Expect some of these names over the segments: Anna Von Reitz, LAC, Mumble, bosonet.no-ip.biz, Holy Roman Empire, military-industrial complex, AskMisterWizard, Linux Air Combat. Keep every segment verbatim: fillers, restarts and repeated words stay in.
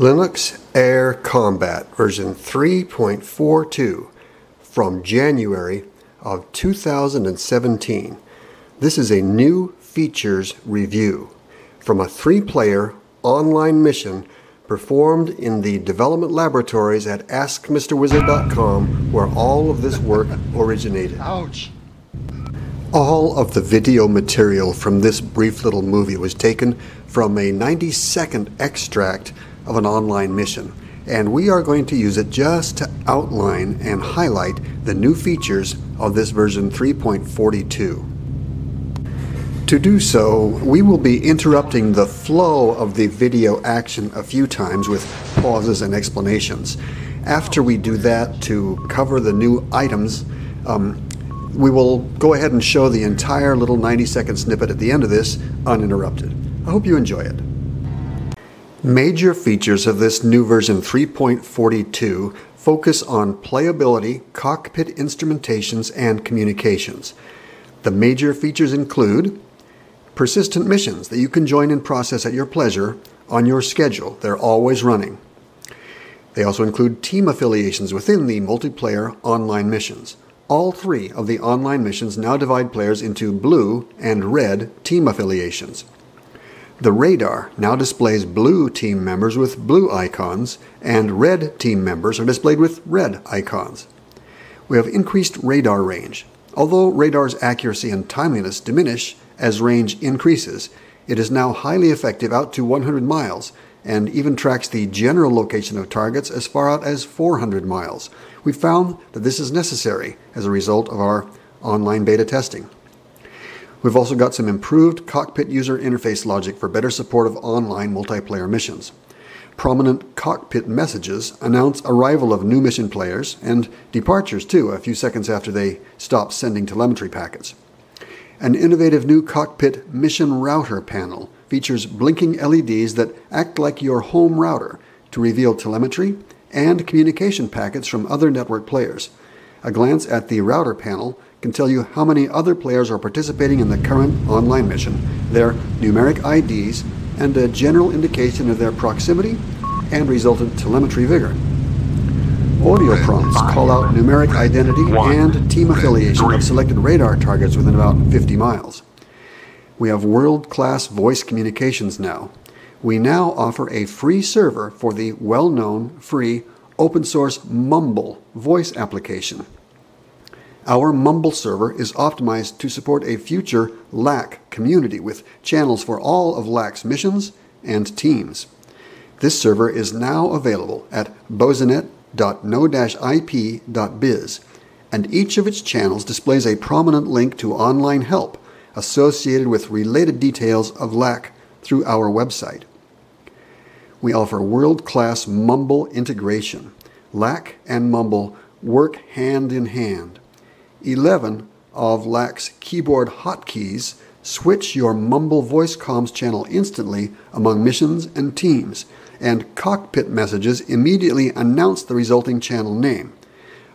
Linux Air Combat version three point four two from January of two thousand seventeen. This is a new features review from a three-player online mission performed in the development laboratories at Ask Mr Wizard dot com, where all of this work originated. Ouch! All of the video material from this brief little movie was taken from a ninety second extract of an online mission, and we are going to use it just to outline and highlight the new features of this version three point four two. To do so, we will be interrupting the flow of the video action a few times with pauses and explanations. After we do that, to cover the new items, um, we will go ahead and show the entire little ninety second snippet at the end of this uninterrupted. I hope you enjoy it. Major features of this new version three point four two focus on playability, cockpit instrumentations, and communications. The major features include persistent missions that you can join and process at your pleasure on your schedule. They're always running. They also include team affiliations within the multiplayer online missions. All three of the online missions now divide players into blue and red team affiliations. The radar now displays blue team members with blue icons, and red team members are displayed with red icons. We have increased radar range. Although radar's accuracy and timeliness diminish as range increases, it is now highly effective out to one hundred miles, and even tracks the general location of targets as far out as four hundred miles. We found that this is necessary as a result of our online beta testing. We've also got some improved cockpit user interface logic for better support of online multiplayer missions. Prominent cockpit messages announce arrival of new mission players, and departures too, a few seconds after they stop sending telemetry packets. An innovative new cockpit mission router panel features blinking L E Ds that act like your home router to reveal telemetry and communication packets from other network players. A glance at the router panel can tell you how many other players are participating in the current online mission, their numeric I Ds, and a general indication of their proximity and resultant telemetry vigor. Audio prompts call out numeric identity and team affiliation of selected radar targets within about fifty miles. We have world-class voice communications now. We now offer a free server for the well-known, free, open-source Mumble voice application. Our Mumble server is optimized to support a future L A C community with channels for all of L A C's missions and teams. This server is now available at bosonet dot no dash i p dot biz, and each of its channels displays a prominent link to online help associated with related details of L A C through our website. We offer world-class Mumble integration. L A C and Mumble work hand in hand. eleven of L A C's keyboard hotkeys switch your Mumble voice comms channel instantly among missions and teams, and cockpit messages immediately announce the resulting channel name.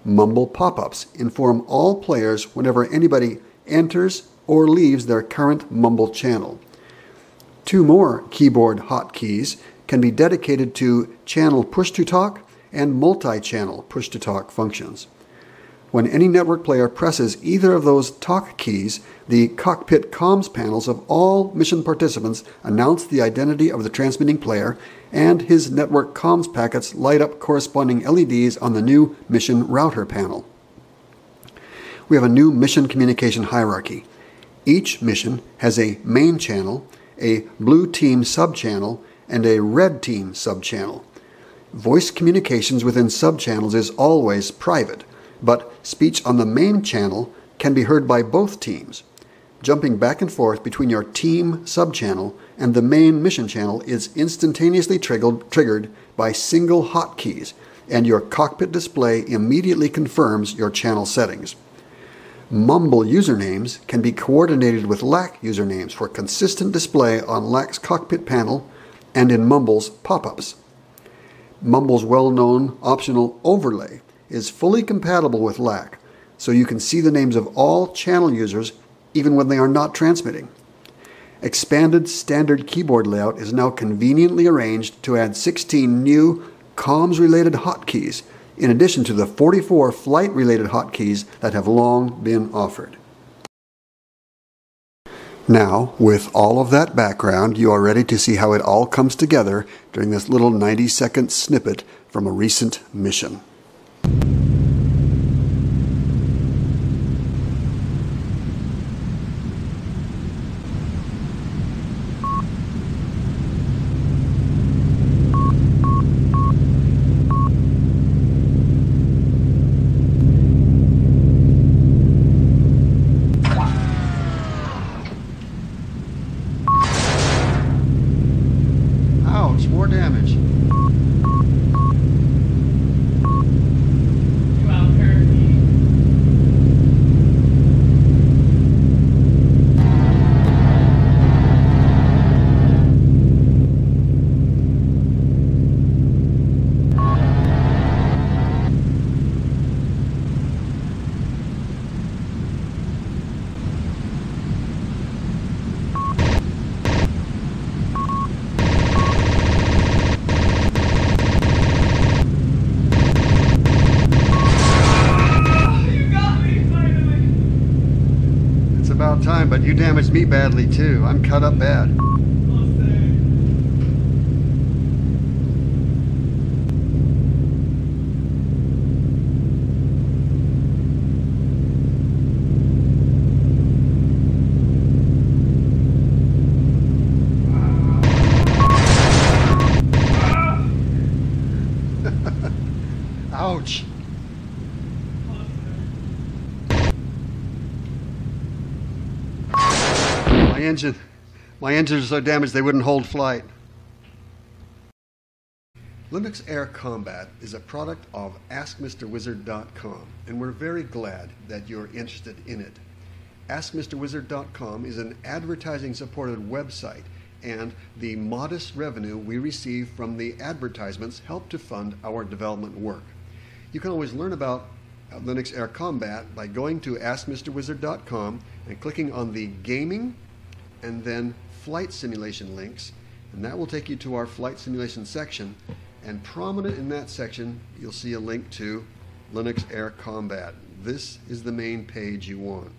Mumble pop-ups inform all players whenever anybody enters or leaves their current Mumble channel. Two more keyboard hotkeys can be dedicated to channel push-to-talk and multi-channel push-to-talk functions. When any network player presses either of those talk keys, the cockpit comms panels of all mission participants announce the identity of the transmitting player, and his network comms packets light up corresponding L E Ds on the new mission router panel. We have a new mission communication hierarchy. Each mission has a main channel, a blue team subchannel, and a red team subchannel. Voice communications within subchannels is always private, but speech on the main channel can be heard by both teams. Jumping back and forth between your team subchannel and the main mission channel is instantaneously triggered by single hotkeys, and your cockpit display immediately confirms your channel settings. Mumble usernames can be coordinated with L A C usernames for consistent display on L A C's cockpit panel and in Mumble's pop-ups. Mumble's well-known optional overlay is fully compatible with L A C, so you can see the names of all channel users even when they are not transmitting. expanded standard keyboard layout is now conveniently arranged to add sixteen new comms-related hotkeys, in addition to the forty-four flight-related hotkeys that have long been offered. Now, with all of that background, you are ready to see how it all comes together during this little ninety-second snippet from a recent mission. More damage. You out there. Time, but you damaged me badly too. I'm cut up bad. Ouch. My engine, my engines are so damaged they wouldn't hold flight. Linux Air Combat is a product of Ask Mr Wizard dot com, and we're very glad that you're interested in it. Ask Mr Wizard dot com is an advertising-supported website, and the modest revenue we receive from the advertisements help to fund our development work. You can always learn about Linux Air Combat by going to Ask Mr Wizard dot com and clicking on the Gaming and then flight simulation links, and that will take you to our flight simulation section, and prominent in that section you'll see a link to Linux Air Combat. This is the main page you want.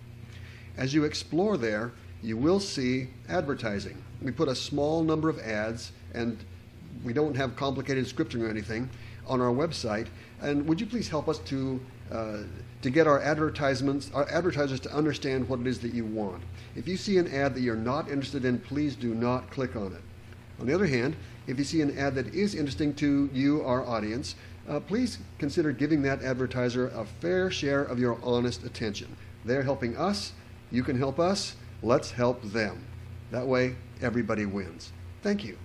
As you explore there, you will see advertising. We put a small number of ads, and we don't have complicated scripting or anything, on our website, and would you please help us to Uh, to get our advertisements, our advertisers to understand what it is that you want. If you see an ad that you're not interested in, please do not click on it. On the other hand, if you see an ad that is interesting to you, our audience, uh, please consider giving that advertiser a fair share of your honest attention. They're helping us, you can help us, let's help them. That way, everybody wins. Thank you.